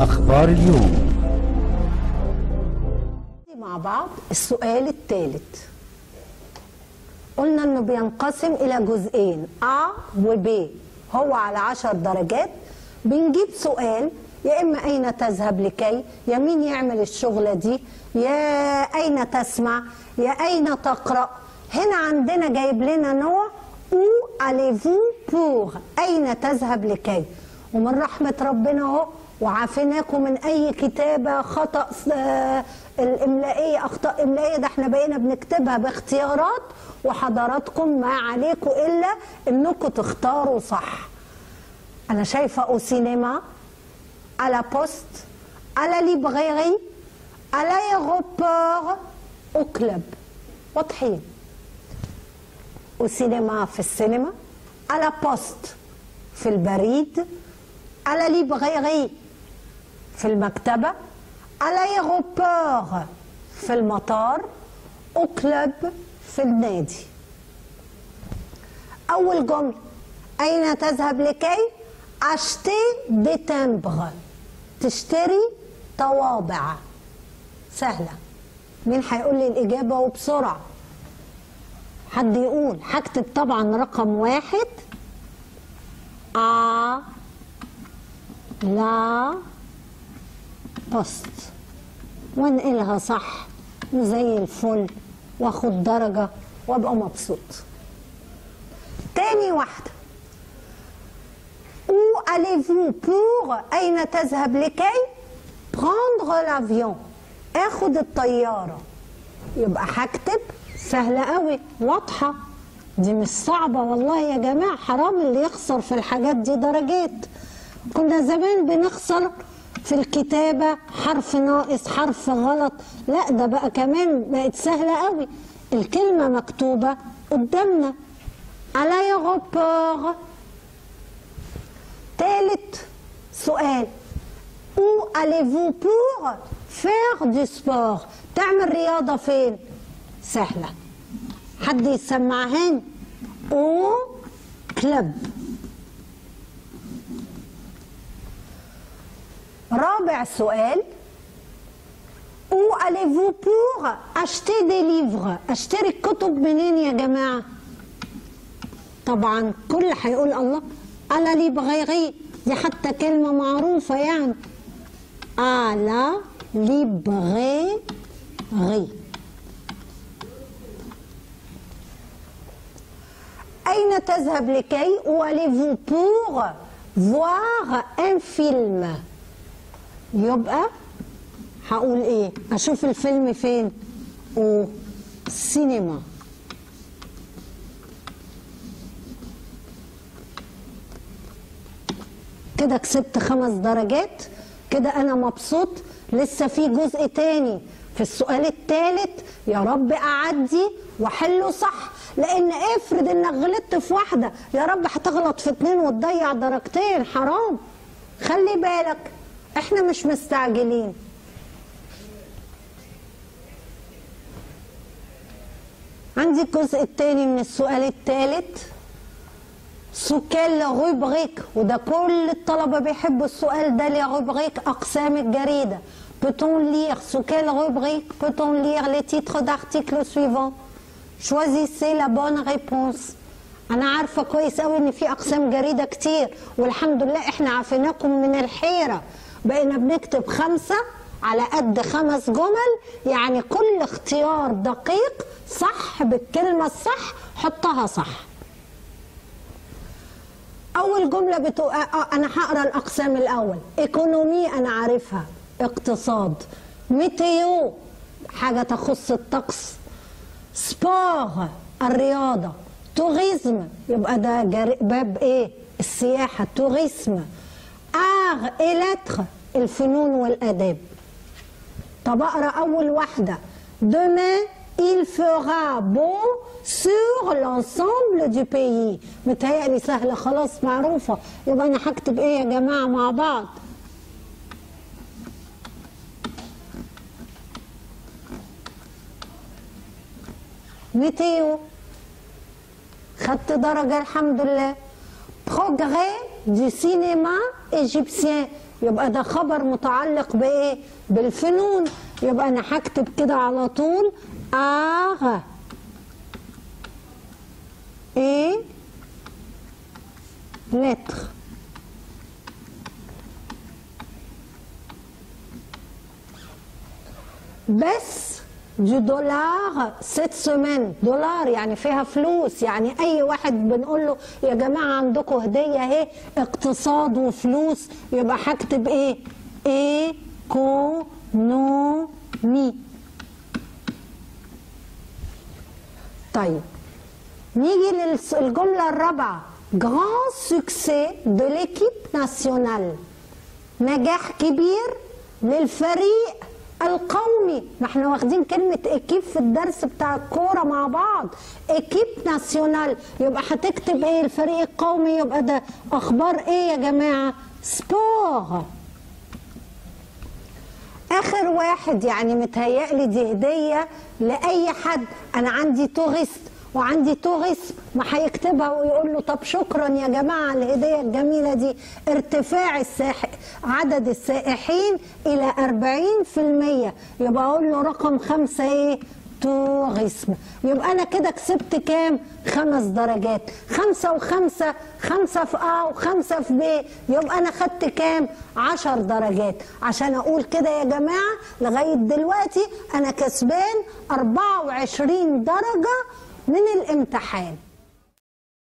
أخبار اليوم مع بعض. السؤال الثالث قلنا إنه بينقسم إلى جزئين أ وب، هو على 10 درجات. بنجيب سؤال يا إما أين تذهب لكي، يا مين يعمل الشغلة دي، يا أين تسمع، يا أين تقرأ. هنا عندنا جايب لنا نوع أو أليفو بور، أين تذهب لكي. ومن رحمة ربنا أهو وعافيناكم من أي كتابة خطأ الإملائية، أخطاء إملائية، ده احنا بقينا بنكتبها باختيارات وحضراتكم ما عليكم إلا إنكم تختاروا صح. أنا شايفة أو سينما، ألا بوست، ألا ليبريري، ألا ايروبور، أو كلب. واضحين؟ أو سينما في السينما، ألا بوست في البريد، ألا ليبريري في المكتبة، ألا ايروبور في المطار، أو كلب في النادي. أول جملة أين تذهب لكي؟ أشتي دي تمبغ، تشتري طوابع. سهلة. مين هيقول لي الإجابة وبسرعة؟ حد يقول. هكتب طبعا رقم 1 آ لا بوست وانقلها صح وزي الفل واخد درجة وابقى مبسوط. تاني واحدة Où allez-vous pour أين تذهب لكي؟ prendre l'avion آخد الطيارة. يبقى هكتب سهلة قوي واضحة، دي مش صعبة والله يا جماعة، حرام اللي يخسر في الحاجات دي درجات. كنا زمان بنخسر في الكتابة حرف ناقص، حرف غلط، لا ده بقى كمان بقت سهلة قوي، الكلمة مكتوبة قدامنا. على يغبر. تالت سؤال Où allez-vous pour faire du sport؟ تعمل رياضة فين؟ سهلة. حد يسمعهن؟ أو كلب. رابع سؤال Où allez-vous pour acheter des livres؟ أشتري الكتب منين يا جماعة؟ طبعا كل هيقول الله. ألا ليبريري دي حتى كلمة معروفة يعني. ألا ليبريري. أين تذهب لكي؟ Où allez-vous pour voir un film؟ يبقى هقول إيه؟ أشوف الفيلم فين؟ أو سينما. كده كسبت 5 درجات، كده أنا مبسوط. لسه في جزء تاني في السؤال الثالث، يا رب أعدي وأحله صح، لأن افرض إنك غلطت في واحدة يا رب هتغلط في 2 وتضيع 2 درجة، حرام. خلي بالك إحنا مش مستعجلين. عندي الجزء التاني من السؤال الثالث سوكال روبريك، وده كل الطلبة بيحبوا السؤال ده. لي روبريك أقسام الجريدة. Peut-on lire sous quelle rubrique peut-on lire les titres d'articles suivants؟ Choisissez la bonne réponse. أنا عارفة كويس أوي إن في أقسام جريدة كتير، والحمد لله إحنا عافيناكم من الحيرة، بقينا بنكتب 5 على قد 5 جمل، يعني كل اختيار دقيق صح بالكلمة الصح حطها صح. أول جملة أنا هقرا الأقسام الأول. إيكونومي أنا عارفها، اقتصاد. ميتيو حاجة تخص الطقس. سبور الرياضة. توريزم يبقى ده باب إيه؟ السياحة، توريزم. آغ إلاتر الفنون والآداب. طب أقرا أول واحدة. دومين Il fera beau sur l'ensemble du pays. متهيألي سهلة خلاص معروفة، يبقى أنا هكتب إيه يا جماعة مع بعض؟ ميتيو. خدت درجة الحمد لله. بروجري دي سينما ايجيبسيان، يبقى ده خبر متعلق بايه؟ بالفنون. يبقى انا هكتب كده على طول اغ ايه لتر. بس دي دولار ست سمان، دولار يعني فيها فلوس، يعني اي واحد بنقول له يا جماعه عندكم هديه اهي اقتصاد وفلوس، يبقى هكتب ايه؟ ايكونومي. طيب نيجي للجمله الرابعه، grand succès de l'équipe nationale، نجاح كبير للفريق القومي. ما احنا واخدين كلمه اكيب في الدرس بتاع الكوره مع بعض، اكيب ناسيونال، يبقى هتكتب ايه؟ الفريق القومي. يبقى ده اخبار ايه يا جماعه؟ سبور. اخر واحد، يعني متهيألي دي هديه لاي حد، انا عندي توريست وعندي توريسم، ما هيكتبها ويقول له طب شكرا يا جماعه على الهديه الجميله دي، ارتفاع عدد السائحين الى 40%، يبقى اقول له رقم 5 ايه؟ توريسم. يبقى انا كده كسبت كام؟ 5 درجات، 5 و5، 5 في A و5 في B، يبقى انا خدت كام؟ 10 درجات، عشان اقول كده يا جماعه لغايه دلوقتي انا كسبان 24 درجه من الامتحان.